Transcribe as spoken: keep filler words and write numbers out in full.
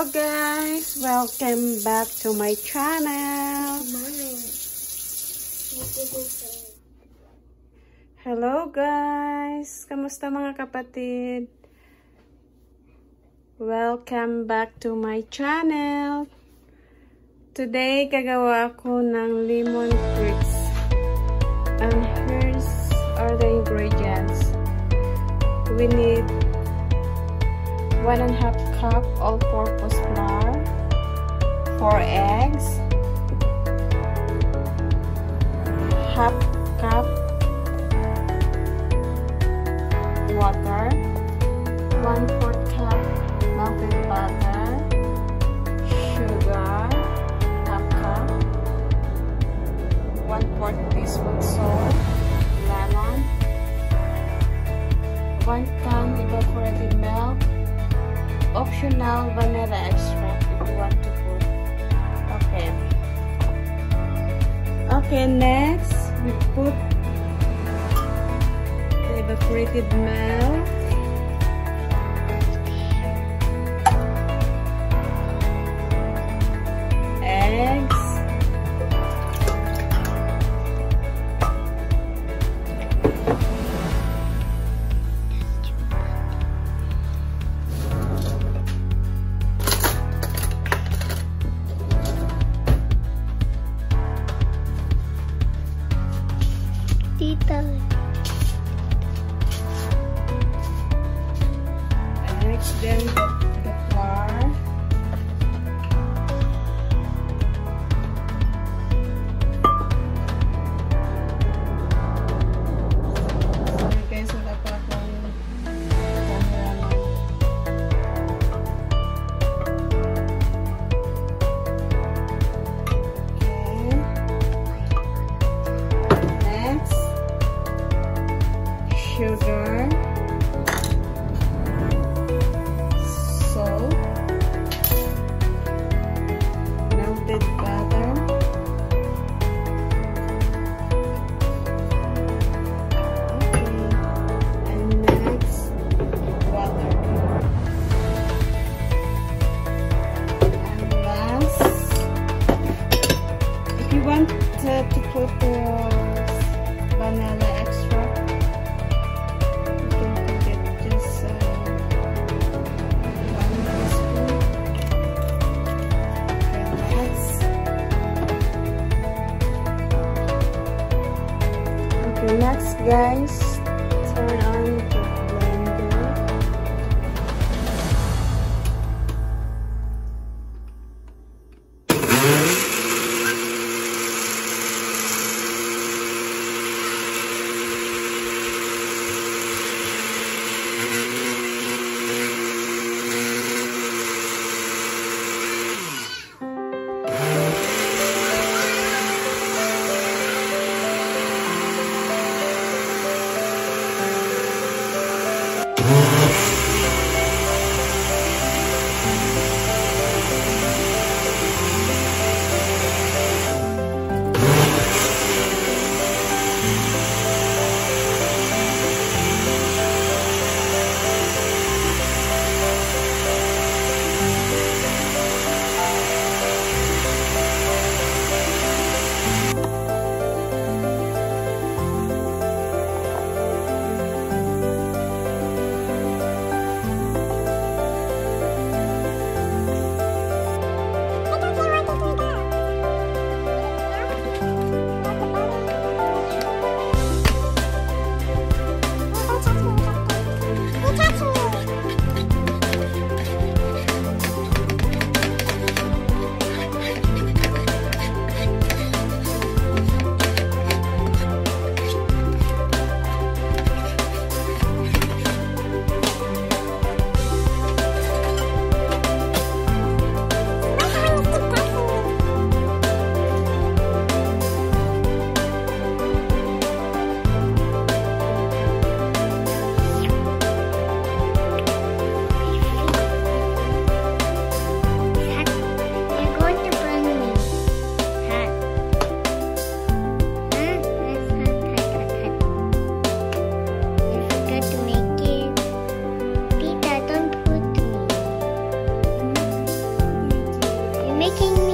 Hello guys, welcome back to my channel. Hello guys, kamusta mga kapatid? Welcome back to my channel. Today, gagawa ako ng lemon crisps. And here's are the ingredients. We need one and a half cup all-purpose flour, four eggs, half cup water, one fourth cup melted butter, sugar, half cup, one fourth teaspoon salt, lemon, one pound evaporated milk. Optional vanilla extract if you want to cook. Okay. Okay, next we put the evaporated milk. Eggs. Then the, the flour, sorry guys, wala pa akong camera na. Okay, next sugar, guys. Turn on the blender. making